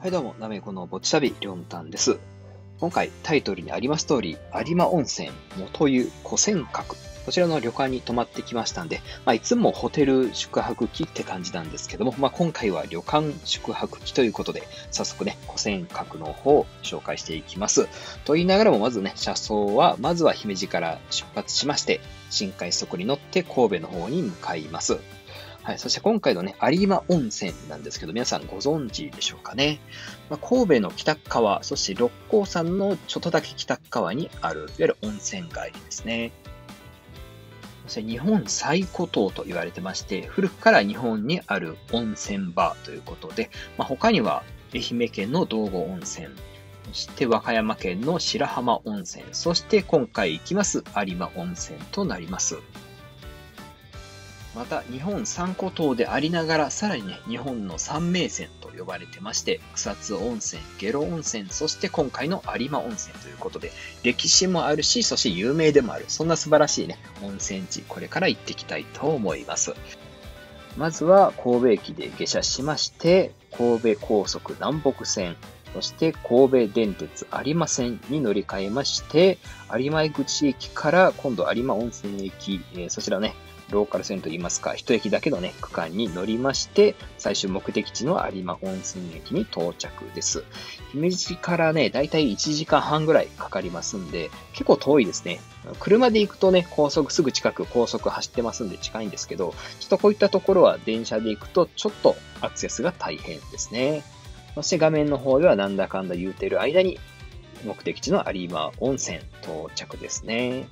はいどうも、なめこのぼっち旅、りょんたんです。今回タイトルにあります通り、有馬温泉元湯古泉閣、こちらの旅館に泊まってきましたんで、いつもホテル宿泊機って感じなんですけども、今回は旅館宿泊機ということで、早速ね、古泉閣の方を紹介していきます。と言いながらも、まずね、車窓は、まずは姫路から出発しまして、新快速に乗って神戸の方に向かいます。はい、そして今回のね、有馬温泉なんですけど、皆さんご存知でしょうかね。神戸の北側、そして六甲山のちょっとだけ北側にある、いわゆる温泉街ですね。そして日本最古湯と言われてまして、古くから日本にある温泉場ということで、他には愛媛県の道後温泉、そして和歌山県の白浜温泉、そして今回行きます有馬温泉となります。また日本三古湯でありながら、さらにね、日本の三名泉と呼ばれてまして、草津温泉、下呂温泉、そして今回の有馬温泉ということで、歴史もあるし、そして有名でもある、そんな素晴らしいね、温泉地、これから行ってきたいと思います。まずは神戸駅で下車しまして、神戸高速南北線、そして神戸電鉄有馬線に乗り換えまして、有馬口駅から今度有馬温泉駅、そちらね、ローカル線といいますか、一駅だけのね、区間に乗りまして、最終目的地の有馬温泉駅に到着です。姫路からね、だいたい1時間半ぐらいかかりますんで、結構遠いですね。車で行くとね、高速、すぐ近く高速走ってますんで近いんですけど、ちょっとこういったところは電車で行くとちょっとアクセスが大変ですね。そして画面の方ではなんだかんだ言うてる間に、目的地の有馬温泉到着ですね。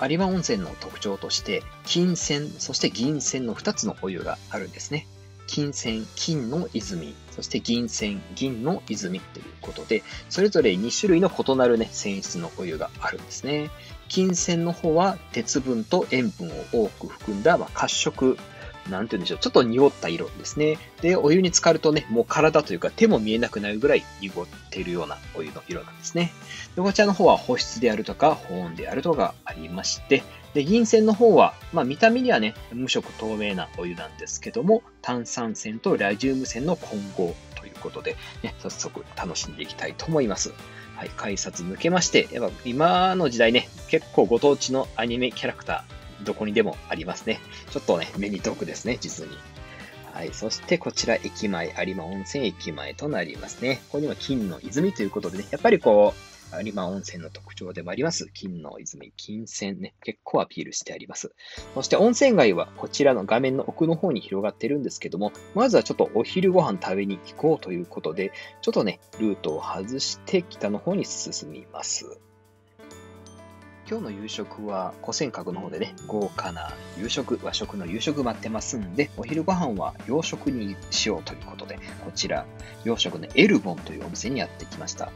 有馬温泉の特徴として、金泉、そして銀泉の2つのお湯があるんですね。金泉、金の泉、そして銀泉、銀の泉ということで、それぞれ2種類の異なるね、泉質のお湯があるんですね。金泉の方は鉄分と塩分を多く含んだ、褐色、なんて言うんでしょう、ちょっと濁った色ですね。で、お湯に浸かるとね、もう体というか手も見えなくなるぐらい濁っているようなお湯の色なんですね。で、こちらの方は保湿であるとか保温であるとかありまして、で、銀泉の方は、見た目にはね、無色透明なお湯なんですけども、炭酸泉とラジウム泉の混合ということで、ね、早速楽しんでいきたいと思います。はい、改札抜けまして、やっぱ今の時代ね、結構ご当地のアニメキャラクター、どこにでもありますね。ちょっとね、目に毒ですね、実に。はい。そして、こちら駅前、有馬温泉駅前となりますね。ここには金の泉ということでね、やっぱりこう、有馬温泉の特徴でもあります。金の泉、金泉ね、結構アピールしてあります。そして、温泉街はこちらの画面の奥の方に広がってるんですけども、まずはちょっとお昼ご飯食べに行こうということで、ちょっとね、ルートを外して北の方に進みます。今日の夕食は古泉閣の方でね、豪華な夕食、和食の夕食待ってますんで、お昼ご飯は洋食にしようということで、こちら、洋食のエルボンというお店にやってきました。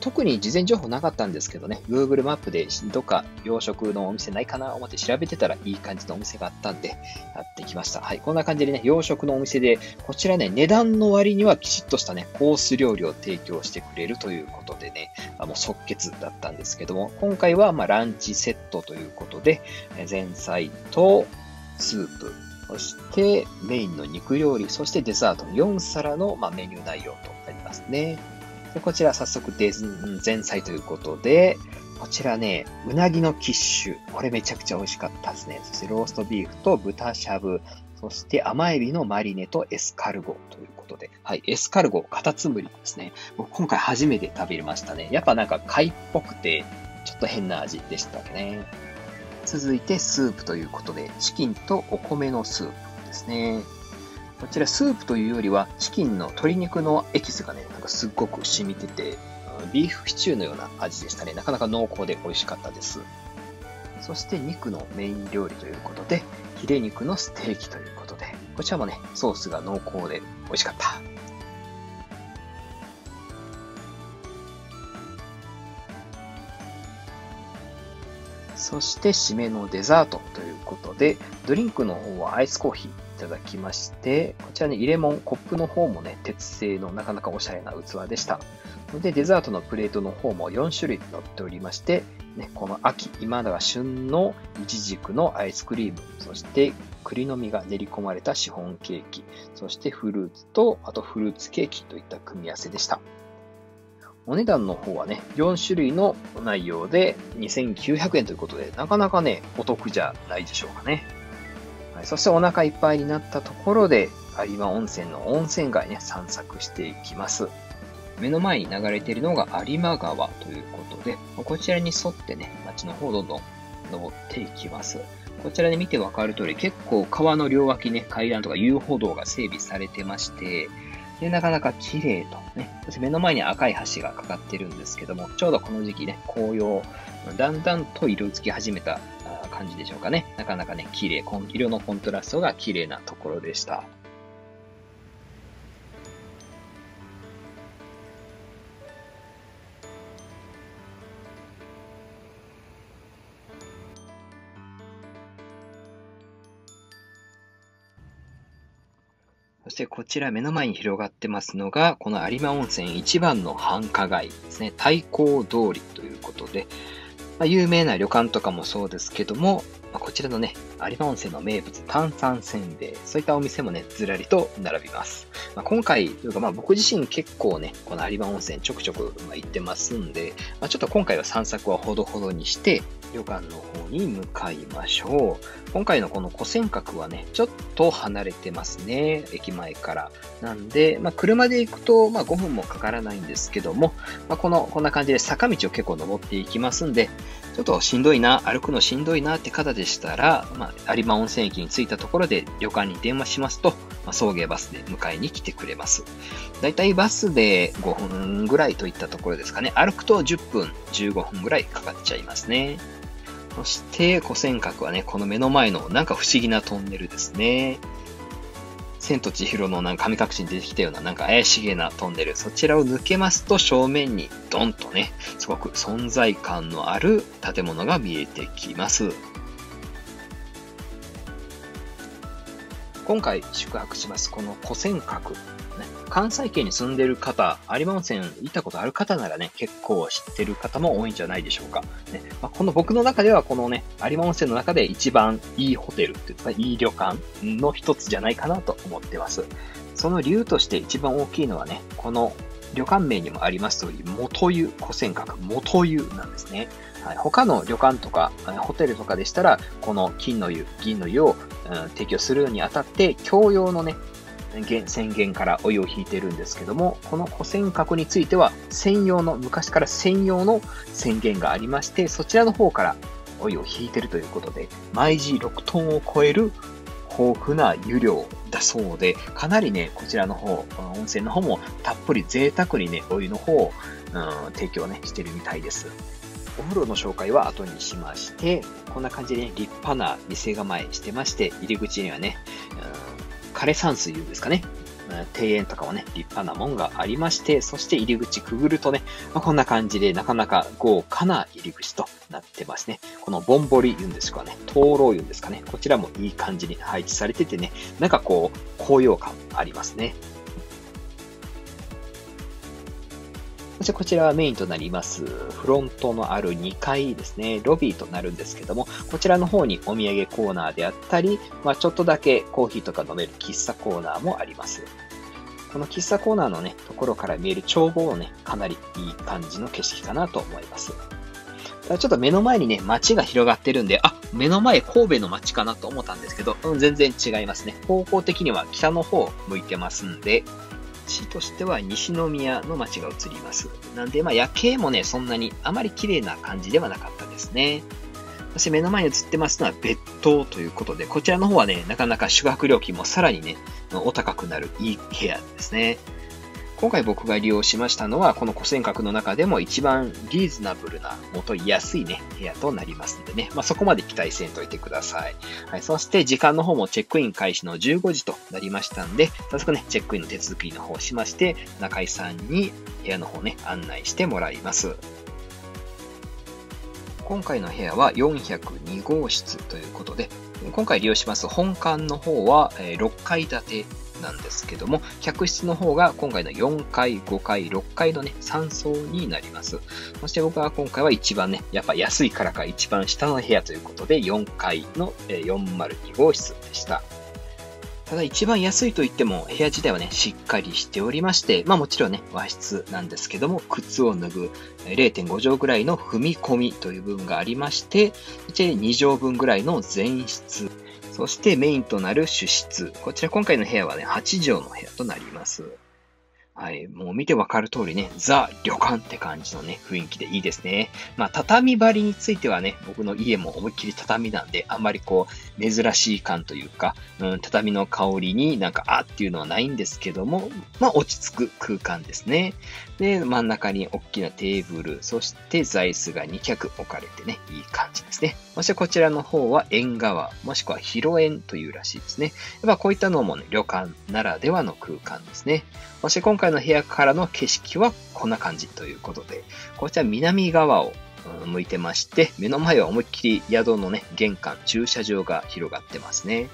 特に事前情報なかったんですけどね、Google マップでどっか洋食のお店ないかなと思って調べてたらいい感じのお店があったんで、やってきました。はい、こんな感じでね、洋食のお店で、こちらね、値段の割にはきちっとしたね、コース料理を提供してくれるということでね、もう即決だったんですけども、今回はランチセットということで、前菜とスープ、そしてメインの肉料理、そしてデザートの4皿のメニュー内容となりますね。で、こちら早速前菜ということで、こちらね、うなぎのキッシュ。これめちゃくちゃ美味しかったですね。そしてローストビーフと豚しゃぶ。そして甘エビのマリネとエスカルゴということで。はい、エスカルゴ、カタツムリですね。僕今回初めて食べましたね。やっぱなんか貝っぽくて、ちょっと変な味でしたね。続いてスープということで、チキンとお米のスープですね。こちらスープというよりは、チキンの鶏肉のエキスがね、なんかすっごく染みてて、ビーフシチューのような味でしたね。なかなか濃厚で美味しかったです。そして肉のメイン料理ということで、ヒレ肉のステーキということで、こちらもね、ソースが濃厚で美味しかった。そして締めのデザートということで、ドリンクの方はアイスコーヒー。いただきまして、こちらね、入れ物、コップの方もね、鉄製のなかなかおしゃれな器でした。で、デザートのプレートの方も4種類載っておりまして、ね、この秋、今だが旬のいちじくのアイスクリーム、そして栗の実が練り込まれたシフォンケーキ、そしてフルーツとあとフルーツケーキといった組み合わせでした。お値段の方はね、4種類の内容で2,900円ということで、なかなかね、お得じゃないでしょうかね。はい、そしてお腹いっぱいになったところで、有馬温泉の温泉街ね、散策していきます。目の前に流れているのが有馬川ということで、こちらに沿ってね、町の方をどんどん登っていきます。こちらで見てわかる通り、結構川の両脇ね、階段とか遊歩道が整備されてまして、でなかなか綺麗とね、そして目の前に赤い橋がかかってるんですけども、ちょうどこの時期ね、紅葉、だんだんと色づき始めた感じでしょうかね。なかなかね、綺麗、色のコントラストが綺麗なところでした。そしてこちら目の前に広がってますのが、この有馬温泉一番の繁華街ですね。太閤通りということで、有名な旅館とかもそうですけども、こちらのね、有馬温泉の名物、炭酸せんべい、そういったお店もね、ずらりと並びます。今回というか、僕自身結構ね、この有馬温泉ちょくちょく行ってますんで、ちょっと今回は散策はほどほどにして、旅館の方に向かいましょう。今回のこの古泉閣はね、ちょっと離れてますね、駅前から。なんで、車で行くと、5分もかからないんですけども、こんな感じで坂道を結構登っていきますんで、ちょっとしんどいな、歩くのしんどいなって方でしたら、有馬温泉駅に着いたところで旅館に電話しますと、送迎バスで迎えに来てくれます。だいたいバスで5分ぐらいといったところですかね。歩くと10分、15分ぐらいかかっちゃいますね。そして古泉閣はね、この目の前のなんか不思議なトンネルですね。千と千尋の神隠しに出てきたようななんか怪しげなトンネル。そちらを抜けますと正面にドンとね、すごく存在感のある建物が見えてきます。今回宿泊しますこの古泉閣。関西圏に住んでいる方、有馬温泉行ったことある方ならね、結構知ってる方も多いんじゃないでしょうか。この僕の中ではこのね、有馬温泉の中で一番いいホテルっていうか、いい旅館の一つじゃないかなと思ってます。その理由として一番大きいのはね、この旅館名にもあります通り、元湯、古泉閣、元湯なんですね。はい、他の旅館とかホテルとかでしたら、この金の湯、銀の湯を、提供するにあたって、共用のね、宣言からお湯を引いてるんですけども、この古泉閣については専用の、昔から専用の宣言がありまして、そちらの方からお湯を引いてるということで、毎時6トンを超える豊富な湯量だそうで、かなりね、こちらの方、温泉の方もたっぷり贅沢にね、お湯の方を、提供ね、してるみたいです。お風呂の紹介は後にしまして、こんな感じで、ね、立派な店構えしてまして、入り口にはね、枯山水ですかね。庭園とかもね、立派な門がありまして、そして入り口くぐるとね、こんな感じでなかなか豪華な入り口となってますね。このぼんぼり言うんですかね、灯籠言うんですかね、こちらもいい感じに配置されててね、なんかこう、高揚感ありますね。そしてこちらはメインとなります。フロントのある2階ですね。ロビーとなるんですけども、こちらの方にお土産コーナーであったり、ちょっとだけコーヒーとか飲める喫茶コーナーもあります。この喫茶コーナーのね、ところから見える眺望もね、かなりいい感じの景色かなと思います。ただちょっと目の前にね、街が広がってるんで、目の前神戸の街かなと思ったんですけど、全然違いますね。方向的には北の方向いてますんで、市としては西宮の街が映ります。なんで、夜景もね、そんなにあまり綺麗な感じではなかったですね。そして目の前に映ってますのは別棟ということで、こちらの方はね、なかなか宿泊料金もさらにね、お高くなるいい部屋ですね。今回僕が利用しましたのは、この古泉閣の中でも一番リーズナブルな、元安いね、部屋となりますのでね、そこまで期待せんといてください。はい、そして時間の方もチェックイン開始の15時となりましたんで、早速ね、チェックインの手続きの方をしまして、中井さんに部屋の方ね、案内してもらいます。今回の部屋は402号室ということで、今回利用します本館の方は6階建てなんですけども、客室の方が今回の4階、5階、6階のね、3層になります。そして僕は今回は一番ね、やっぱ安いからか一番下の部屋ということで、4階の402号室でした。ただ一番安いといっても部屋自体はね、しっかりしておりまして、まあもちろんね、和室なんですけども、靴を脱ぐ 0.5 畳ぐらいの踏み込みという部分がありまして、2畳分ぐらいの全室、そしてメインとなる主室。こちら今回の部屋はね、8畳の部屋となります。はい、もう見てわかる通りね、ザ・旅館って感じのね、雰囲気でいいですね。まあ、畳張りについてはね、僕の家も思いっきり畳なんで、あんまりこう、珍しい感というか、畳の香りになんか、あっていうのはないんですけども、まあ、落ち着く空間ですね。で、真ん中に大きなテーブル、そして座椅子が2脚置かれてね、いい感じですね。そしてこちらの方は縁側、もしくは広縁というらしいですね。やっぱこういったのもね、旅館ならではの空間ですね。そして今回の部屋からの景色はこんな感じということで、こちら南側を向いてまして、目の前は思いっきり宿のね、玄関、駐車場が広がってますね。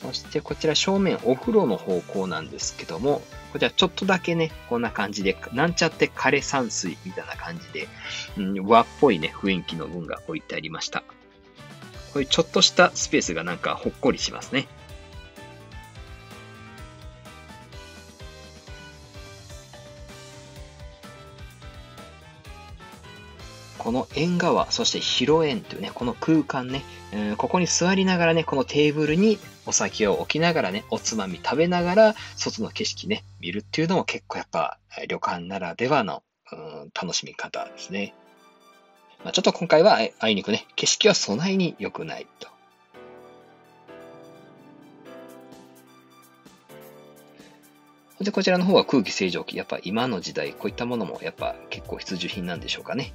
そしてこちら正面お風呂の方向なんですけども、こちらちょっとだけね、こんな感じで、なんちゃって枯山水みたいな感じで、和っぽいね、雰囲気の文が置いてありました。こういうちょっとしたスペースがなんかほっこりしますね。この縁側、そして広縁というね、この空間ね、ここに座りながらね、このテーブルにお酒を置きながらね、おつまみ食べながら、外の景色ね、見るっていうのも結構やっぱ、旅館ならではの、楽しみ方ですね。まあ、ちょっと今回は、あいにくね、景色はそないに良くないと。で、こちらの方は空気清浄機。やっぱ今の時代、こういったものもやっぱ結構必需品なんでしょうかね。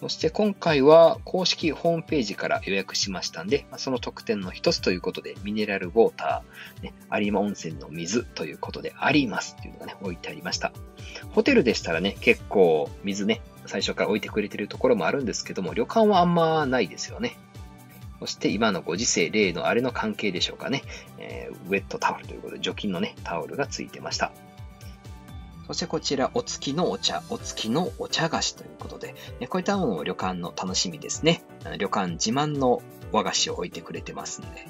そして今回は公式ホームページから予約しましたんで、その特典の一つということで、ミネラルウォーター、有馬温泉の水ということで、ありますっていうのがね、置いてありました。ホテルでしたらね、結構水ね、最初から置いてくれてるところもあるんですけども、旅館はあんまないですよね。そして今のご時世、例のあれの関係でしょうかね、ウェットタオルということで、除菌のね、タオルがついてました。そしてこちら、お月のお茶、お月のお茶菓子ということで、こういったものも旅館の楽しみですね。旅館自慢の和菓子を置いてくれてますんで。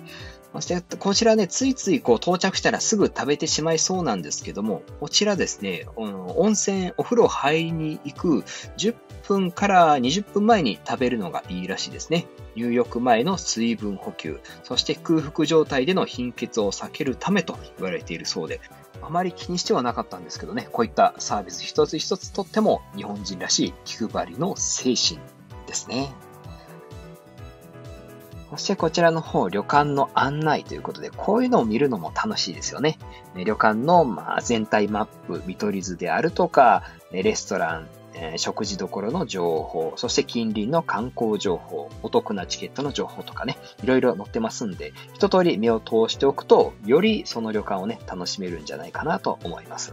そしてこちらね、ついついこう到着したらすぐ食べてしまいそうなんですけども、こちらですね、温泉、お風呂入りに行く10分から20分前に食べるのがいいらしいですね。入浴前の水分補給、そして空腹状態での貧血を避けるためと言われているそうで、あまり気にしてはなかったんですけどね、こういったサービス一つ一つとっても日本人らしい気配りの精神ですね。そしてこちらの方、旅館の案内ということで、こういうのを見るのも楽しいですよね。旅館のまあ全体マップ、見取り図であるとか、レストラン、食事どころの情報、そして近隣の観光情報、お得なチケットの情報とかね、いろいろ載ってますんで、一通り目を通しておくと、よりその旅館をね、楽しめるんじゃないかなと思います。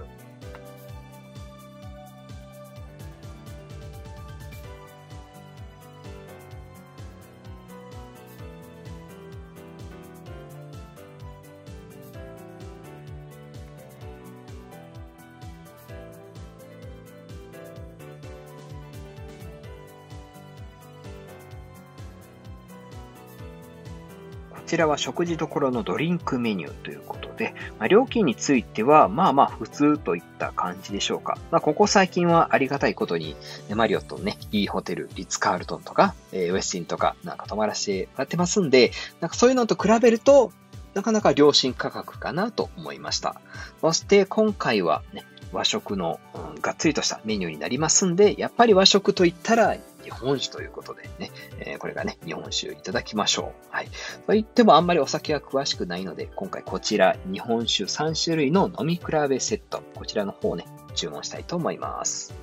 こちらは食事処のドリンクメニューということで、まあ、料金についてはまあまあ普通といった感じでしょうか。まあ、ここ最近はありがたいことに、マリオットのね、いいホテル、リッツ・カールトンとか、ウェスティンとかなんか泊まらせてもらってますんで、なんかそういうのと比べると、なかなか良心価格かなと思いました。そして今回はね、和食の、がっつりとしたメニューになりますんで、やっぱり和食といったら、日本酒ということでね、これがね、日本酒いただきましょう。はい。と言ってもあんまりお酒は詳しくないので、今回こちら、日本酒3種類の飲み比べセット、こちらの方をね、注文したいと思います。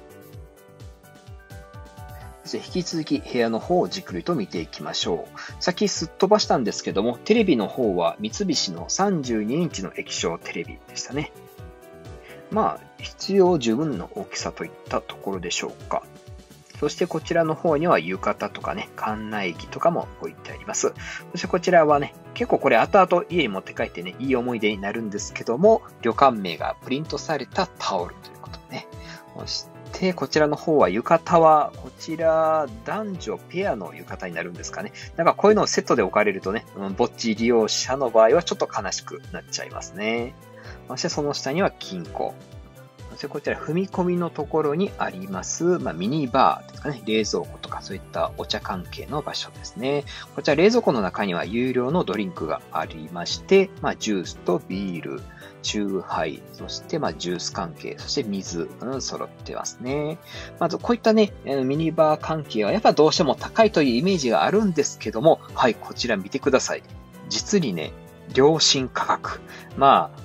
そして引き続き部屋の方をじっくりと見ていきましょう。先すっ飛ばしたんですけども、テレビの方は三菱の32インチの液晶テレビでしたね。まあ、必要十分の大きさといったところでしょうか。そしてこちらの方には浴衣とかね、館内着とかも置いてあります。そしてこちらはね、結構これ後々家に持って帰ってね、いい思い出になるんですけども、旅館名がプリントされたタオルということでね。そしてこちらの方は浴衣は、こちら男女ペアの浴衣になるんですかね。なんかこういうのをセットで置かれるとね、ぼっち利用者の場合はちょっと悲しくなっちゃいますね。そしてその下には金庫。そしてこちら踏み込みのところにあります、ミニバーですかね。冷蔵庫とかそういったお茶関係の場所ですね。こちら冷蔵庫の中には有料のドリンクがありまして、ジュースとビール、チューハイ、そしてジュース関係、そして水、揃ってますね。まずこういったね、ミニバー関係はやっぱどうしても高いというイメージがあるんですけども、はい、こちら見てください。実にね、良心価格。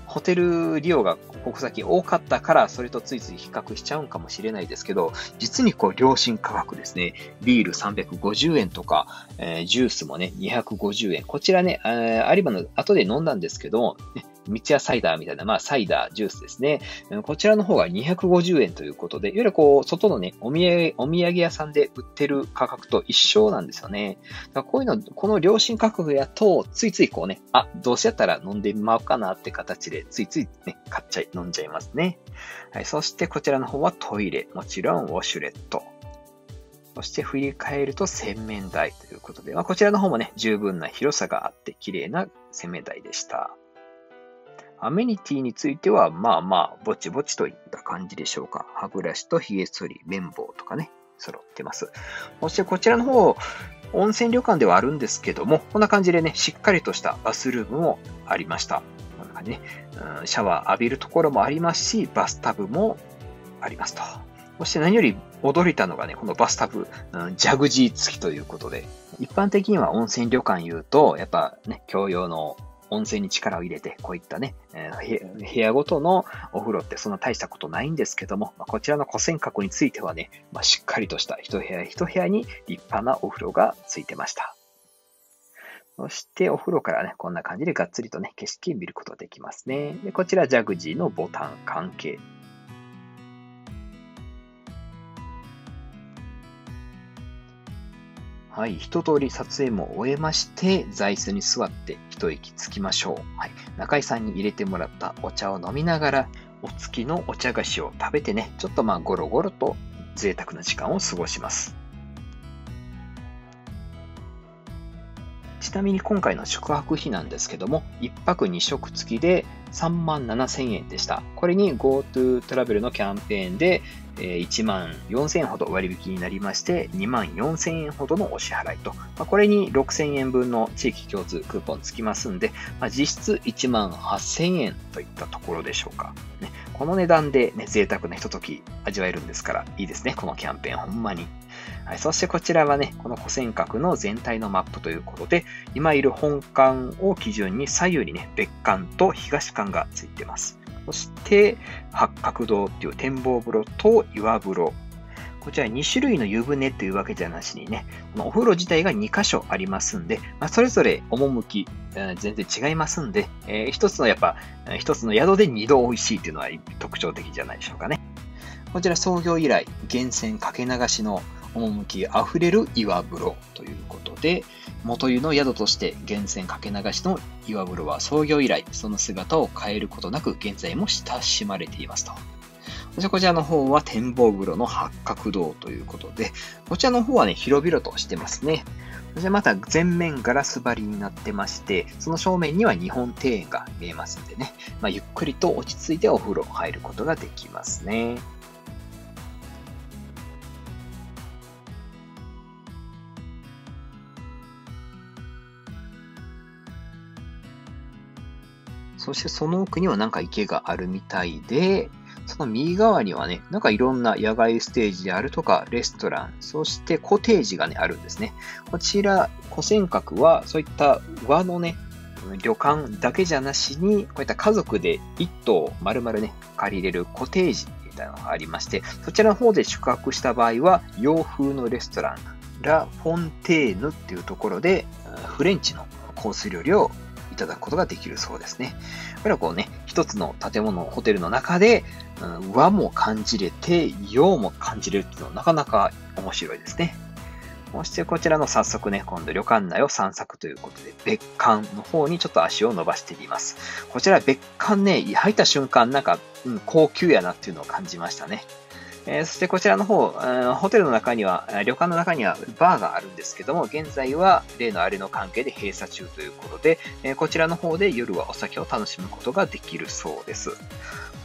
ホテル利用がここ先多かったから、それとついつい比較しちゃうんかもしれないですけど、実にこう良心価格ですね。ビール350円とか、ジュースもね、250円。こちらね、有馬の後で飲んだんですけども、三ツ矢サイダーみたいな、サイダー、ジュースですね。こちらの方が250円ということで、いわゆるこう、外のね、お土産屋さんで売ってる価格と一緒なんですよね。だからこういうの、この良心価格やと、ついついこうね、あ、どうせやったら飲んでみまおうかなって形で、ついついね、飲んじゃいますね。はい、そしてこちらの方はトイレ、もちろんウォシュレット。そして振り返ると洗面台ということで、こちらの方もね、十分な広さがあって、綺麗な洗面台でした。アメニティについては、ぼちぼちといった感じでしょうか。歯ブラシと髭剃り、綿棒とかね、揃ってます。そしてこちらの方、温泉旅館ではあるんですけども、こんな感じでね、しっかりとしたバスルームもありました。こんな感じね、シャワー浴びるところもありますし、バスタブもありますと。そして何より驚いたのがね、このバスタブ、ジャグジー付きということで、一般的には温泉旅館言うと、やっぱね、共用の温泉に力を入れて、こういったね、部屋ごとのお風呂ってそんな大したことないんですけども、こちらの古泉閣についてはね、しっかりとした一部屋一部屋に立派なお風呂がついてました。そしてお風呂からね、こんな感じでがっつりとね、景色見ることができますね。で、こちらジャグジーのボタン関係。はい、一通り撮影も終えまして、座椅子に座って一息つきましょう。はい、中井さんに入れてもらったお茶を飲みながら、お月のお茶菓子を食べてね、ちょっとゴロゴロと贅沢な時間を過ごします。ちなみに今回の宿泊費なんですけども、1泊2食付きで37,000円でした。これに GoTo トラベルのキャンペーンで、14,000円ほど割引になりまして、24,000円ほどのお支払いと、これに6,000円分の地域共通クーポンつきますんで、実質18,000円といったところでしょうか。ね、この値段で、ね、贅沢なひととき味わえるんですから、いいですね、このキャンペーン、ほんまに。はい、そしてこちらはね、この古泉閣の全体のマップということで、今いる本館を基準に左右にね、別館と東館がついてます。そして、八角堂っていう展望風呂と岩風呂。こちら2種類の湯船というわけじゃなしにね、このお風呂自体が2箇所ありますんで、それぞれ趣、全然違いますんで、一つの宿で2度美味しいというのは特徴的じゃないでしょうかね。こちら創業以来、源泉かけ流しの趣あふれる岩風呂ということで、元湯の宿として源泉かけ流しの岩風呂は創業以来、その姿を変えることなく現在も親しまれていますと。そしてこちらの方は展望風呂の八角堂ということで、こちらの方はね、広々としてますね。そしてまた全面ガラス張りになってまして、その正面には日本庭園が見えますんでね、ゆっくりと落ち着いてお風呂入ることができますね。そしてその奥にはなんか池があるみたいで、その右側にはね、なんかいろんな野外ステージであるとか、レストラン、そしてコテージがね、あるんですね。こちら、古泉閣はそういった和のね、旅館だけじゃなしに、こういった家族で一棟丸々ね、借りれるコテージみたいなのがありまして、そちらの方で宿泊した場合は、洋風のレストラン、ラ・フォンテーヌっていうところで、フレンチのコース料理をいただくことができるそうですね。これはこうね、一つの建物、ホテルの中で、和も感じれて、洋も感じれるっていうのはなかなか面白いですね。そしてこちらの早速ね、今度旅館内を散策ということで、別館の方にちょっと足を伸ばしてみます。こちら別館ね、入った瞬間なんか、高級やなっていうのを感じましたね。そしてこちらの方、ホテルの中には、旅館の中にはバーがあるんですけども、現在は例のあれの関係で閉鎖中ということで、こちらの方で夜はお酒を楽しむことができるそうです。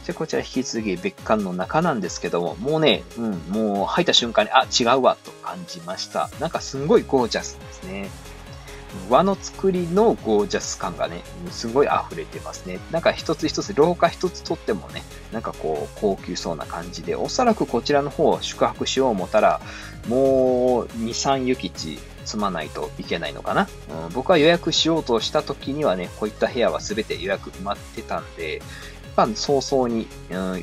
で、こちら引き続き別館の中なんですけども、もうね、もう入った瞬間に、あ、違うわと感じました。なんかすんごいゴージャスですね。和の作りのゴージャス感がね、すごい溢れてますね。なんか一つ一つ、廊下一つとってもね、なんかこう、高級そうな感じで、おそらくこちらの方を宿泊しよう思ったら、もう2、3湯吉積まないといけないのかな。僕は予約しようとした時にはね、こういった部屋は全て予約埋まってたんで、早々に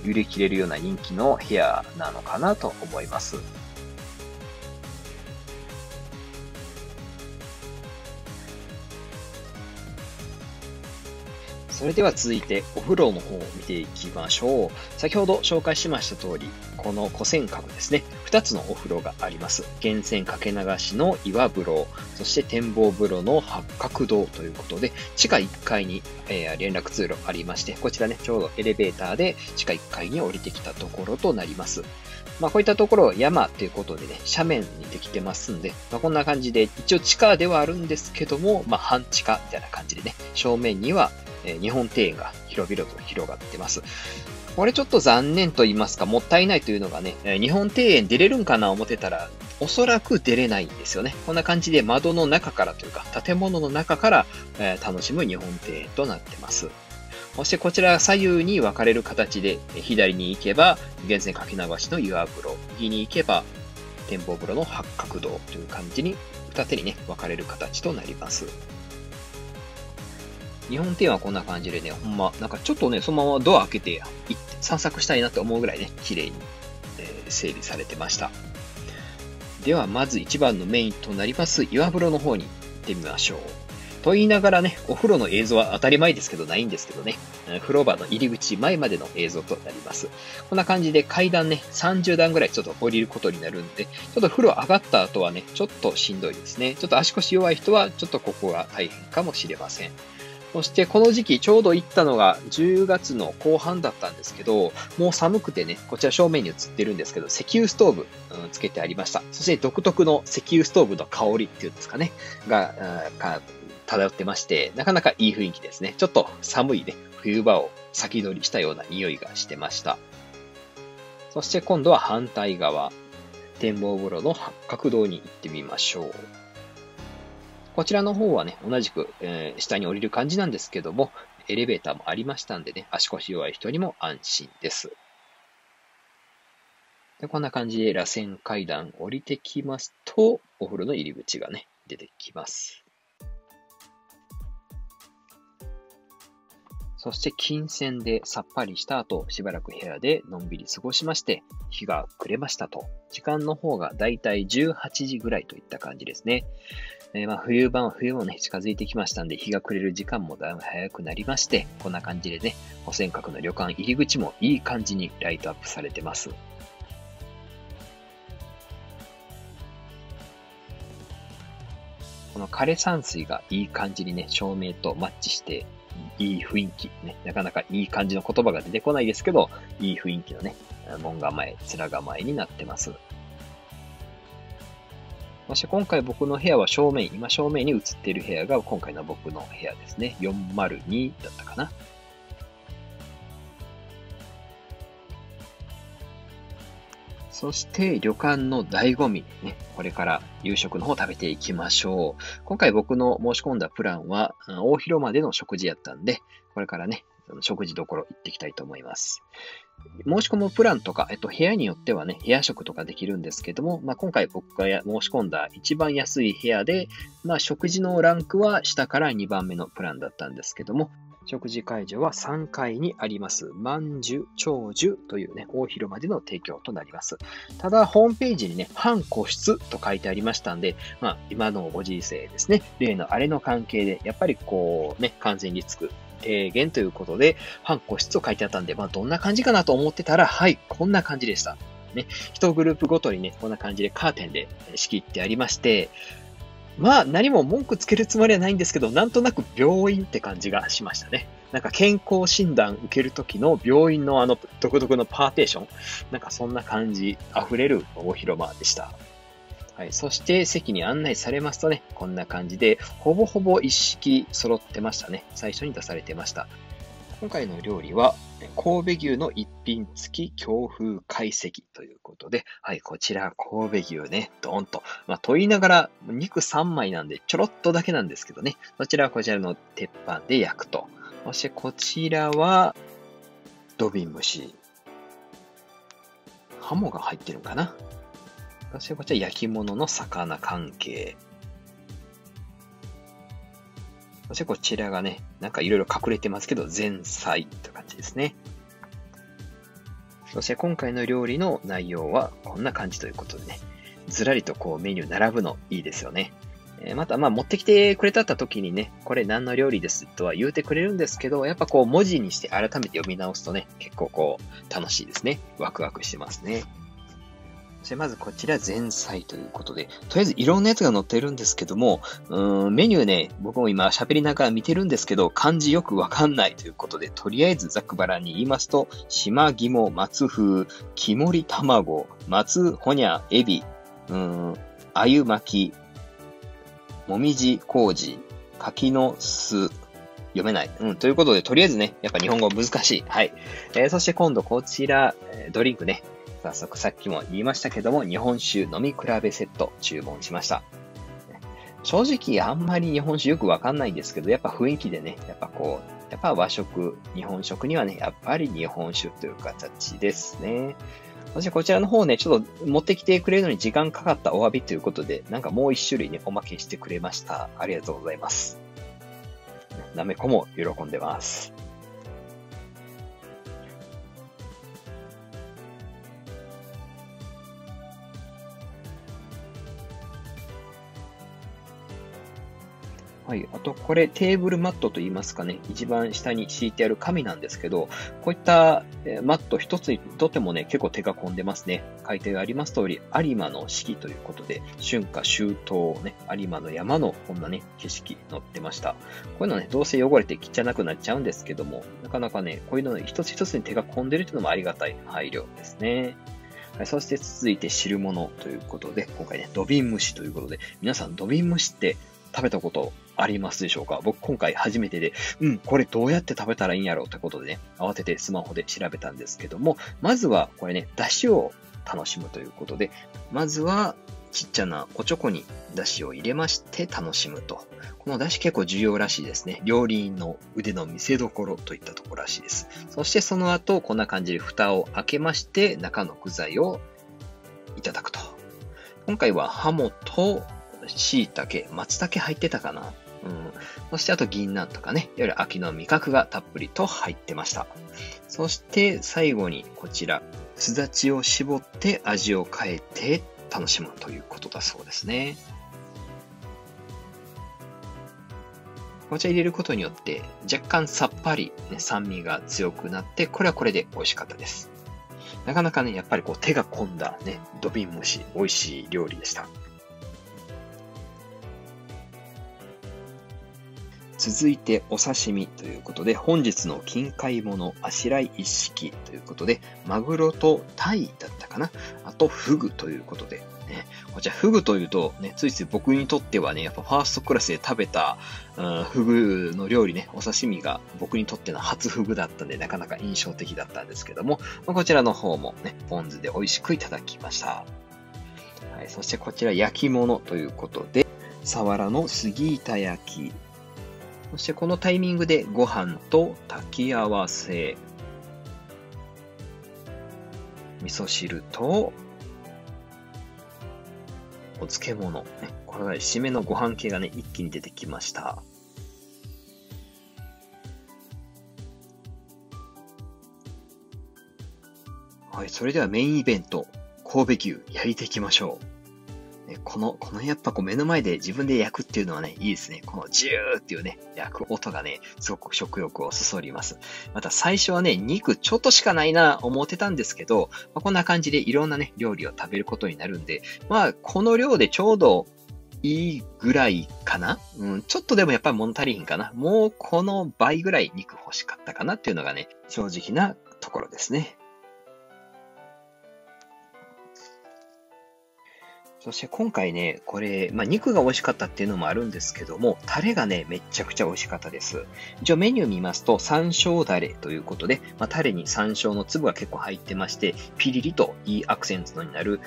売り切れるような人気の部屋なのかなと思います。それでは続いてお風呂の方を見ていきましょう。先ほど紹介しました通り、この古泉閣ですね、2つのお風呂があります。源泉かけ流しの岩風呂、そして展望風呂の八角堂ということで、地下1階に連絡通路ありまして、こちらね、ちょうどエレベーターで地下1階に降りてきたところとなります。まあ、こういったところを山ということでね、斜面にできてますんで、まあ、こんな感じで、一応地下ではあるんですけども、まあ、半地下みたいな感じでね、正面には日本庭園が広々と広がってます。これちょっと残念と言いますか、もったいないというのがね、日本庭園出れるんかな思ってたら、おそらく出れないんですよね。こんな感じで窓の中からというか、建物の中から楽しむ日本庭園となってます。そしてこちら左右に分かれる形で、左に行けば、源泉かけ流しの岩風呂、右に行けば、展望風呂の八角堂という感じに、二手にね、分かれる形となります。日本庭園はこんな感じでね、ほんま、なんかちょっとね、そのままドア開けて行って散策したいなと思うぐらいね、綺麗に整備されてました。では、まず一番のメインとなります、岩風呂の方に行ってみましょう。と言いながらね、お風呂の映像は当たり前ですけどないんですけどね、風呂場の入り口前までの映像となります。こんな感じで階段ね、30段ぐらいちょっと降りることになるんで、ちょっと風呂上がった後はね、ちょっとしんどいですね。ちょっと足腰弱い人は、ちょっとここが大変かもしれません。そしてこの時期ちょうど行ったのが10月の後半だったんですけど、もう寒くてね、こちら正面に映ってるんですけど、石油ストーブ、つけてありました。そして独特の石油ストーブの香りっていうんですかね、が漂ってまして、なかなかいい雰囲気ですね。ちょっと寒いね、冬場を先取りしたような匂いがしてました。そして今度は反対側、展望風呂の八角堂に行ってみましょう。こちらの方はね、同じく、下に降りる感じなんですけども、エレベーターもありましたんでね、足腰弱い人にも安心です。で、こんな感じで螺旋階段降りてきますと、お風呂の入り口がね、出てきます。そして金銭でさっぱりした後、しばらく部屋でのんびり過ごしまして、日が暮れましたと。時間の方がだいたい18時ぐらいといった感じですね。まあ冬場は冬もね、近づいてきましたんで、日が暮れる時間もだいぶ早くなりまして、こんな感じでね、古泉閣の旅館入り口もいい感じにライトアップされてます。この枯山水がいい感じにね、照明とマッチして、いい雰囲気、ね。なかなかいい感じの言葉が出てこないですけど、いい雰囲気のね、門構え、面構えになってます。そして今回僕の部屋は正面、今正面に映っている部屋が今回の僕の部屋ですね。402だったかな。そして旅館の醍醐味、ね、これから夕食の方を食べていきましょう。今回僕の申し込んだプランは大広間での食事やったんで、これからね、食事どころ行っていきたいと思います。申し込むプランとか、部屋によってはね、部屋食とかできるんですけども、まあ、今回僕が申し込んだ一番安い部屋で、まあ、食事のランクは下から2番目のプランだったんですけども、食事会場は3階にあります万寿長寿というね大広間での提供となります。ただホームページにね半個室と書いてありましたんで、今のご時世ですね、例のあれの関係でやっぱりこうね感染リスク低減ということで半個室と書いてあったんで、どんな感じかなと思ってたら、はい、こんな感じでしたね。1グループごとにねこんな感じでカーテンで仕切ってありまして、何も文句つけるつもりはないんですけど、なんとなく病院って感じがしましたね。なんか健康診断受ける時の病院のあの独特のパーテーション、なんかそんな感じ溢れる大広間でした。はい、そして席に案内されますとね、こんな感じで、ほぼほぼ一式揃ってましたね。最初に出されてました。今回の料理は、神戸牛の一品付き京風懐石ということで、はい、こちら神戸牛ね、ドーンと。と言いながら、肉3枚なんで、ちょろっとだけなんですけどね、そちらはこちらの鉄板で焼くと。そしてこちらは、土瓶蒸し。ハモが入ってるのかな。そしてこちら焼き物の魚関係。そしてこちらがね、なんかいろいろ隠れてますけど、前菜という感じですね。そして今回の料理の内容はこんな感じということでね、ずらりとこうメニュー並ぶのいいですよね。また、持ってきてくれた時にね、これ何の料理ですとは言うてくれるんですけど、やっぱこう文字にして改めて読み直すとね、結構こう楽しいですね。ワクワクしてますね。そしてまずこちら前菜ということで、とりあえずいろんなやつが載ってるんですけども、メニューね、僕も今喋りながら見てるんですけど、漢字よくわかんないということで、とりあえずざくばらに言いますと、島肝、松風、木盛り卵、松ほにゃ、エビ、あゆ巻き、もみじ、麹、柿の酢、読めない。ということで、とりあえずね、やっぱ日本語難しい。はい。そして今度こちら、ドリンクね。早速さっきも言いましたけども、日本酒飲み比べセット注文しました。正直あんまり日本酒よくわかんないんですけど、やっぱ雰囲気でね、やっぱ和食、日本食にはね、やっぱり日本酒という形ですね。そしてこちらの方ね、ちょっと持ってきてくれるのに時間かかったお詫びということで、なんかもう一種類ね、おまけしてくれました。ありがとうございます。なめこも喜んでます。はい。あと、これ、テーブルマットと言いますかね。一番下に敷いてある紙なんですけど、こういったマット一つにとってもね、結構手が込んでますね。書いてあります通り、有馬の四季ということで、春夏秋冬、ね、有馬の山のこんなね、景色載ってました。こういうのはね、どうせ汚れてきっちゃなくなっちゃうんですけども、なかなかね、こういうのね、一つ一つに手が込んでるというのもありがたい配慮ですね。はい、そして続いて汁物ということで、今回ね、土瓶蒸しということで、皆さん土瓶蒸しって、食べたことありますでしょうか？僕今回初めてで、これどうやって食べたらいいんやろうということでね、慌ててスマホで調べたんですけども、まずはこれね、出汁を楽しむということで、まずはちっちゃなおちょこに出汁を入れまして楽しむと。この出汁結構重要らしいですね。料理人の腕の見せ所といったところらしいです。そしてその後、こんな感じで蓋を開けまして、中の具材をいただくと。今回はハモと、椎茸、松茸入ってたかな。そしてあと銀杏とかね、いわゆる秋の味覚がたっぷりと入ってました。そして最後にこちら、すだちを絞って味を変えて楽しむということだそうですね。こちら入れることによって若干さっぱり、ね、酸味が強くなって、これはこれで美味しかったです。なかなかね、やっぱりこう手が込んだね、土瓶蒸し、美味しい料理でした。続いてお刺身ということで、本日の近海物あしらい一式ということで、マグロとタイだったかな、あとフグということで、ね、こちらフグというと、ね、ついつい僕にとってはね、やっぱファーストクラスで食べた、フグの料理ね、お刺身が僕にとっての初フグだったんで、なかなか印象的だったんですけども、こちらの方もね、ポン酢で美味しくいただきました。はい、そしてこちら焼き物ということで、サワラの杉板焼き。そしてこのタイミングでご飯と炊き合わせ、味噌汁とお漬物、この締めのご飯系がね、一気に出てきました。はい、それではメインイベント、神戸牛焼いていきましょう。ね、このやっぱこう目の前で自分で焼くっていうのはね、いいですね。このジューっていうね、焼く音がね、すごく食欲をそそります。また最初はね、肉ちょっとしかないな思ってたんですけど、まあ、こんな感じでいろんなね、料理を食べることになるんで、まあ、この量でちょうどいいぐらいかな、うん、ちょっとでもやっぱり物足りひんかな。もうこの倍ぐらい肉欲しかったかなっていうのがね、正直なところですね。そして今回ね、これ、まあ、肉が美味しかったっていうのもあるんですけども、タレがね、めちゃくちゃ美味しかったです。一応メニュー見ますと、山椒タレということで、まあ、タレに山椒の粒が結構入ってまして、ピリリといいアクセントになる、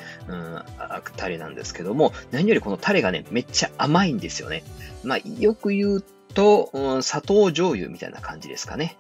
タレなんですけども、何よりこのタレがね、めっちゃ甘いんですよね。まあ、よく言うと、砂糖醤油みたいな感じですかね。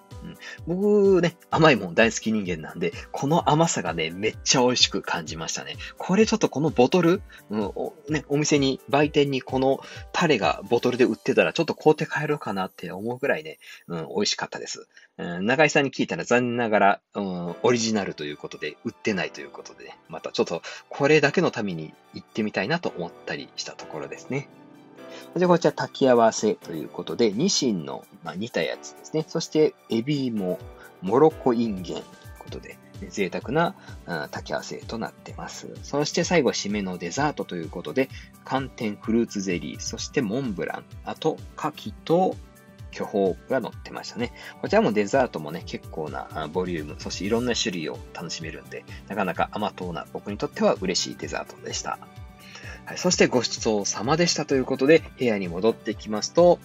僕ね、甘いもん大好き人間なんで、この甘さがね、めっちゃ美味しく感じましたね。これちょっとこのボトル、ね、お店に、売店にこのタレがボトルで売ってたら、ちょっと買うて帰ろうかなって思うぐらいね、美味しかったです。中井さんに聞いたら残念ながら、オリジナルということで、売ってないということでね、またちょっとこれだけのために行ってみたいなと思ったりしたところですね。で、こちら炊き合わせということで、ニシンの、まあ、煮たやつですね。そして、エビも、モロコインゲンということで、贅沢な炊き合わせとなってます。そして最後、締めのデザートということで、寒天フルーツゼリー、そしてモンブラン、あと、牡蠣と巨峰が乗ってましたね。こちらもデザートもね、結構なボリューム、そしていろんな種類を楽しめるんで、なかなか甘党な僕にとっては嬉しいデザートでした。そしてごちそうさまでしたということで、部屋に戻ってきますと、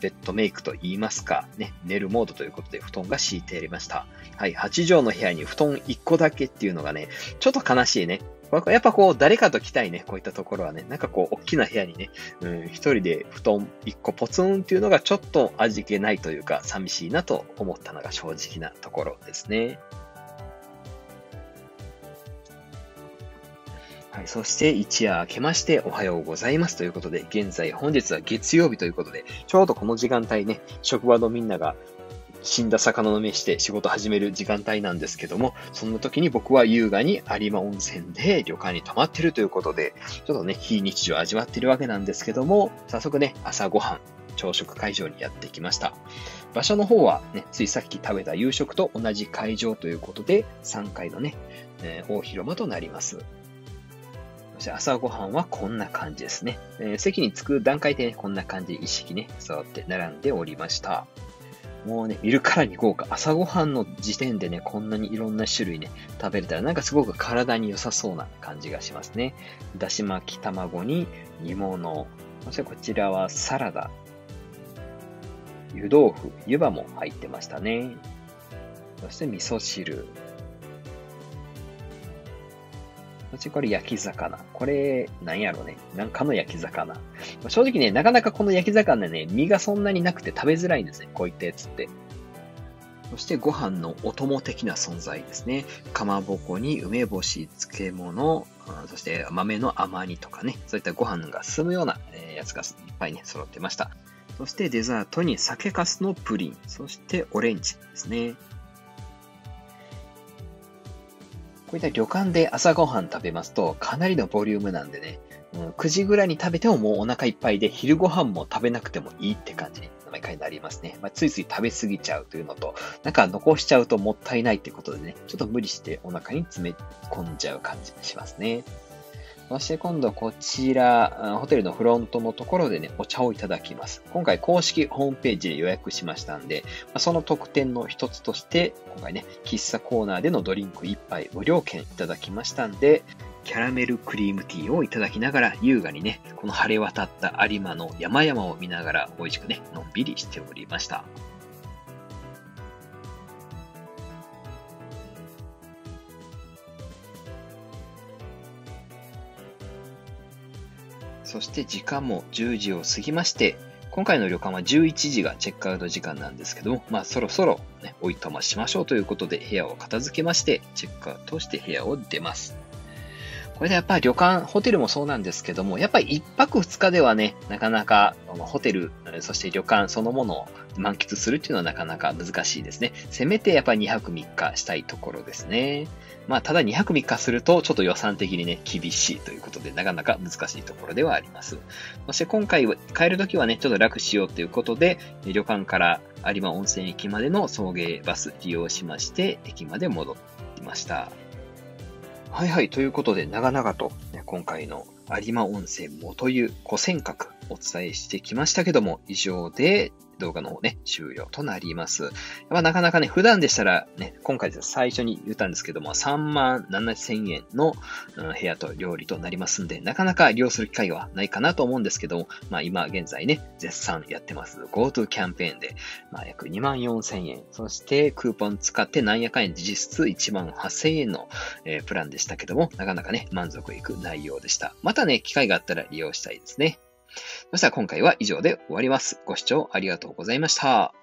ベッドメイクと言いますか、ね、寝るモードということで布団が敷いてありました。はい、8畳の部屋に布団1個だけっていうのがね、ちょっと悲しいね。やっぱこう、誰かと来たいね、こういったところはね、なんかこう、大きな部屋にね、一人で布団1個ポツンっていうのがちょっと味気ないというか、寂しいなと思ったのが正直なところですね。はい、そして一夜明けましておはようございますということで、現在本日は月曜日ということで、ちょうどこの時間帯ね、職場のみんなが死んだ魚の目して仕事始める時間帯なんですけども、そんな時に僕は優雅に有馬温泉で旅館に泊まってるということで、ちょっとね、非日常を味わってるわけなんですけども、早速ね、朝ごはん、朝食会場にやってきました。場所の方はね、ついさっき食べた夕食と同じ会場ということで、3階のね、大広間となります。朝ごはんはこんな感じですね。席に着く段階で、ね、こんな感じで一式ね、揃って並んでおりました。もうね、見るからに豪華。朝ごはんの時点でね、こんなにいろんな種類ね、食べれたらなんかすごく体に良さそうな感じがしますね。だし巻き卵に煮物。そしてこちらはサラダ。湯豆腐、湯葉も入ってましたね。そして味噌汁。そしてこれ焼き魚。これ、なんやろね。なんかの焼き魚。正直ね、なかなかこの焼き魚ね、身がそんなになくて食べづらいんですね。こういったやつって。そしてご飯のお供的な存在ですね。かまぼこに梅干し、漬物、そして豆の甘煮とかね。そういったご飯が進むようなやつがいっぱいね、揃ってました。そしてデザートに酒粕のプリン。そしてオレンジですね。こういった旅館で朝ごはん食べますとかなりのボリュームなんでね、9時ぐらいに食べてももうお腹いっぱいで昼ごはんも食べなくてもいいって感じに毎回なりますね。まあ、ついつい食べ過ぎちゃうというのと、なんか残しちゃうともったいないってことでね、ちょっと無理してお腹に詰め込んじゃう感じがしますね。そして今度こちら、ホテルのフロントのところでね、お茶をいただきます。今回公式ホームページで予約しましたんで、その特典の一つとして、今回ね、喫茶コーナーでのドリンク1杯無料券いただきましたんで、キャラメルクリームティーをいただきながら、優雅にね、この晴れ渡った有馬の山々を見ながら、美味しくね、のんびりしておりました。そして時間も10時を過ぎまして、今回の旅館は11時がチェックアウト時間なんですけども、まあそろそろね、おいとましましょうということで部屋を片付けまして、チェックアウトして部屋を出ます。これでやっぱり旅館、ホテルもそうなんですけども、やっぱり1泊2日ではね、なかなかホテル、そして旅館そのものを満喫するっていうのはなかなか難しいですね。せめてやっぱり2泊3日したいところですね。まあただ2泊3日するとちょっと予算的にね、厳しいということで、なかなか難しいところではあります。そして今回帰るときはね、ちょっと楽しようということで、旅館から有馬温泉駅までの送迎バス利用しまして、駅まで戻ってきました。はいはい。ということで、長々と、ね、今回の有馬温泉元湯古泉閣お伝えしてきましたけども、以上で動画の方ね、終了となります。まあ、なかなかね、普段でしたらね、今回です最初に言ったんですけども、37,000円の部屋と料理となりますんで、なかなか利用する機会はないかなと思うんですけども、まあ今現在ね、絶賛やってます、GoTo キャンペーンで、まあ約24,000円、そしてクーポン使ってなんやかんや実質18,000円のプランでしたけども、なかなかね、満足いく内容でした。またね、機会があったら利用したいですね。そしたら今回は以上で終わります。ご視聴ありがとうございました。